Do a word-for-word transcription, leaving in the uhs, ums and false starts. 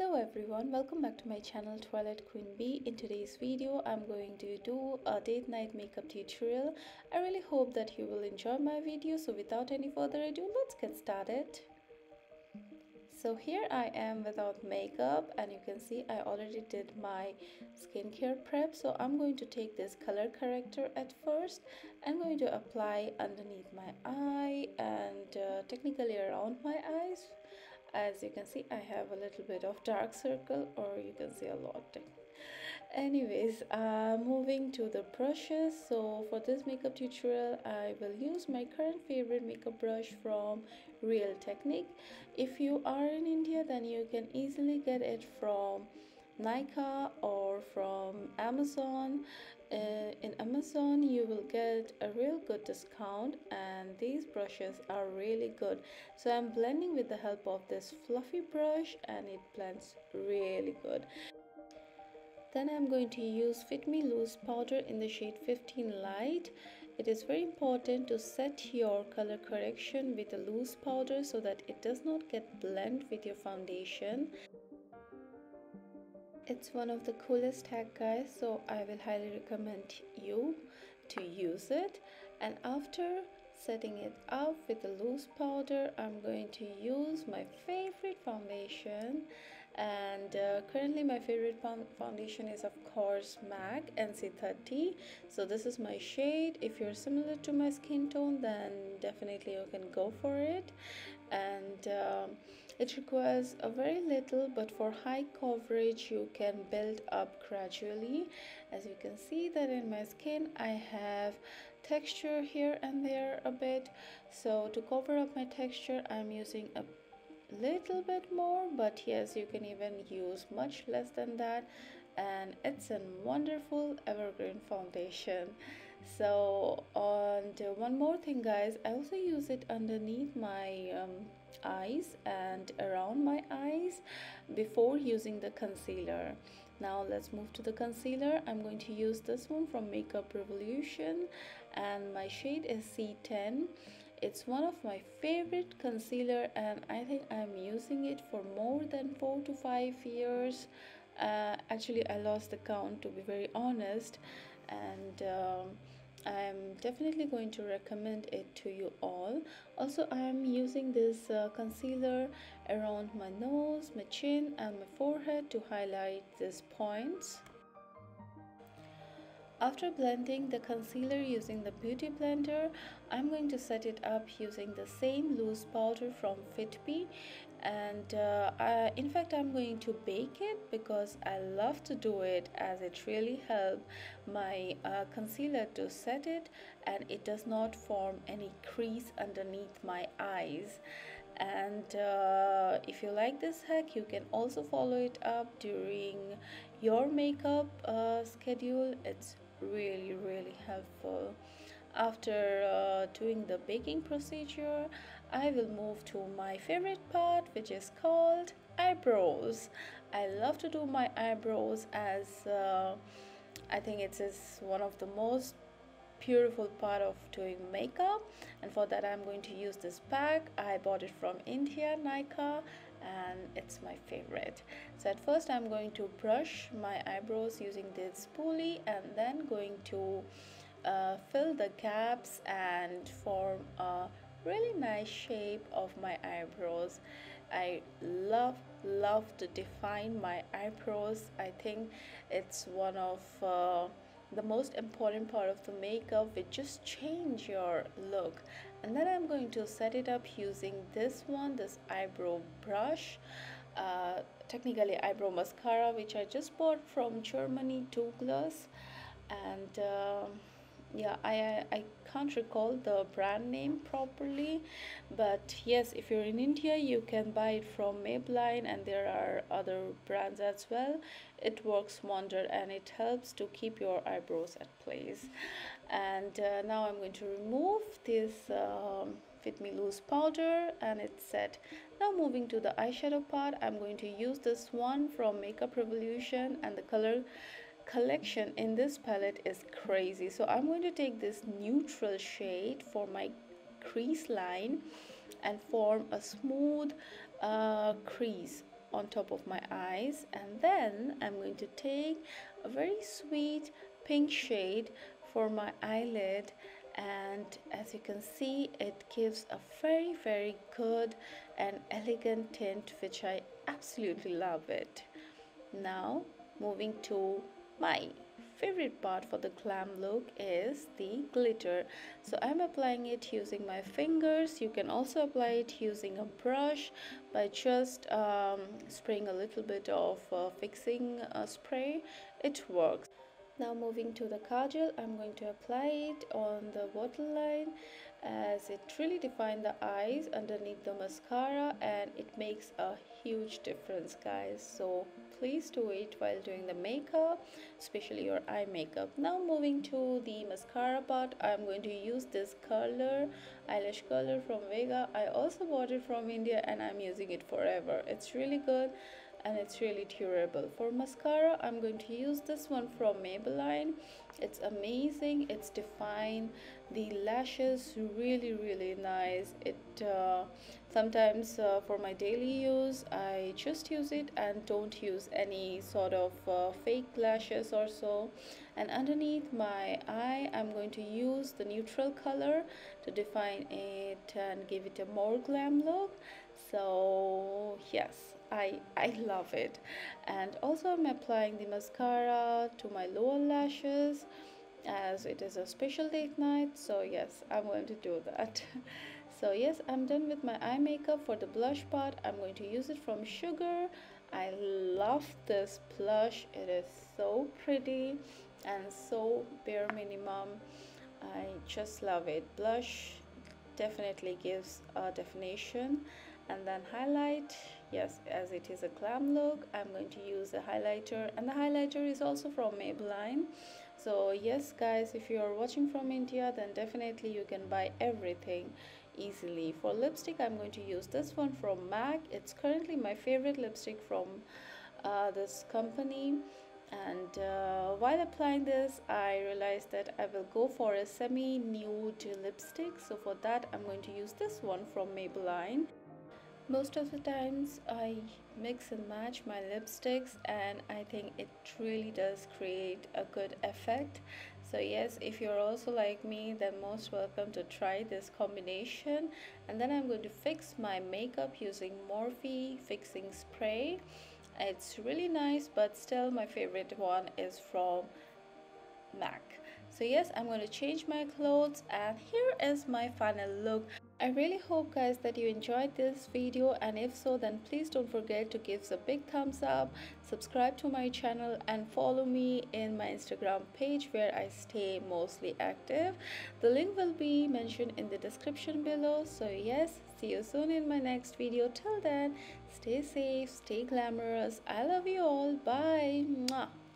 Hello everyone, welcome back to my channel Twilight Queen Bee. In today's video I'm going to do a date night makeup tutorial. I really hope that you will enjoy my video, so without any further ado, let's get started. So here I am without makeup, and you can see I already did my skincare prep. So I'm going to take this color corrector at first. I'm going to apply underneath my eye and uh, technically around my eyes. As you can see, I have a little bit of dark circle, or you can see a lot. Anyways, uh, moving to the brushes. So for this makeup tutorial, I will use my current favorite makeup brush from Real Technique. If you are in India, then you can easily get it from Nykaa or from Amazon. Uh, in Amazon you will get a real good discount, and these brushes are really good. So I'm blending with the help of this fluffy brush, and it blends really good. Then I'm going to use Fit Me loose powder in the shade fifteen light. It is very important to set your color correction with a loose powder so that it does not get blend with your foundation. It's one of the coolest hack, guys, so I will highly recommend you to use it. And after setting it up with the loose powder, I'm going to use my favorite foundation, and uh, currently my favorite foundation is of course MAC N C thirty. So this is my shade. If you're similar to my skin tone, then definitely you can go for it. And um, it requires a very little, but for high coverage you can build up gradually. As you can see that in my skin I have texture here and there a bit, so to cover up my texture I'm using a little bit more, but yes, you can even use much less than that. And it's a wonderful evergreen foundation. So, and one more thing, guys, I also use it underneath my um, eyes and around my eyes before using the concealer. Now let's move to the concealer. I'm going to use this one from Makeup Revolution, and my shade is C ten. It's one of my favorite concealer, and I think I'm using it for more than four to five years. Uh, actually, I lost the count, to be very honest, and um, I'm definitely going to recommend it to you all. Also, I'm using this uh, concealer around my nose, my chin and my forehead to highlight these points. After blending the concealer using the beauty blender, I'm going to set it up using the same loose powder from Fit Me, and uh, I, in fact I'm going to bake it because I love to do it, as it really helps my uh, concealer to set it, and it does not form any crease underneath my eyes. And uh, if you like this hack, you can also follow it up during your makeup uh, schedule. It's really really helpful. After uh, doing the baking procedure, I will move to my favorite part, which is called eyebrows. I love to do my eyebrows, as uh, I think it is one of the most beautiful part of doing makeup. And for that I'm going to use this pack. I bought it from India, Nykaa, and it's my favorite. So at first I'm going to brush my eyebrows using this spoolie, and then going to uh, fill the gaps and form a really nice shape of my eyebrows. I love love to define my eyebrows. I think it's one of uh, the most important part of the makeup, which just change your look. And then I'm going to set it up using this one, this eyebrow brush, uh, technically eyebrow mascara, which I just bought from Germany, Douglas. And uh, yeah, I, I can't recall the brand name properly, but yes, if you're in India you can buy it from Maybelline, and there are other brands as well. It works wonder, and it helps to keep your eyebrows at place. And uh, now I'm going to remove this um, Fit Me loose powder, and it's set. Now moving to the eyeshadow part, I'm going to use this one from Makeup Revolution, and the color collection in this palette is crazy. So I'm going to take this neutral shade for my crease line and form a smooth uh, crease on top of my eyes, and then I'm going to take a very sweet pink shade for my eyelid, and as you can see, it gives a very very good and elegant tint, which I absolutely love it. Now moving to my favorite part for the glam look is the glitter. So I'm applying it using my fingers. You can also apply it using a brush by just um, spraying a little bit of uh, fixing uh, spray. It works. Now moving to the kajal, I'm going to apply it on the waterline as it really defines the eyes underneath the mascara, and it makes a huge difference, guys. So please do it while doing the makeup, especially your eye makeup. Now moving to the mascara part, I'm going to use this curler, eyelash curler from Vega. I also bought it from India and I'm using it forever. It's really good and it's really durable. For mascara, I'm going to use this one from Maybelline. It's amazing. It's defined the lashes really really nice. It uh, sometimes uh, for my daily use, I just use it and don't use any sort of uh, fake lashes or so. And underneath my eye, I'm going to use the neutral color to define it and give it a more glam look. So yes, I, I love it. And also I'm applying the mascara to my lower lashes as it is a special date night, so yes, I'm going to do that. So yes, I'm done with my eye makeup. For the blush part, I'm going to use it from Sugar. I love this blush. It is so pretty and so bare minimum. I just love it. Blush definitely gives a definition. And then highlight, yes, as it is a glam look, I'm going to use a highlighter, and the highlighter is also from Maybelline. So yes guys, if you are watching from India, then definitely you can buy everything easily. For lipstick, I'm going to use this one from M A C. It's currently my favorite lipstick from uh, this company. And uh, while applying this, I realized that I will go for a semi-nude lipstick. So for that, I'm going to use this one from Maybelline. Most of the times I mix and match my lipsticks, and I think it really does create a good effect. So yes, if you're also like me, then most welcome to try this combination. And then I'm going to fix my makeup using Morphe fixing spray. It's really nice, but still my favorite one is from M A C. So yes, I'm going to change my clothes, and here is my final look. I really hope guys that you enjoyed this video, and if so, then please don't forget to give us a big thumbs up, subscribe to my channel, and follow me in my Instagram page where I stay mostly active. The link will be mentioned in the description below. So yes, see you soon in my next video. Till then, stay safe, stay glamorous. I love you all. Bye. Mwah.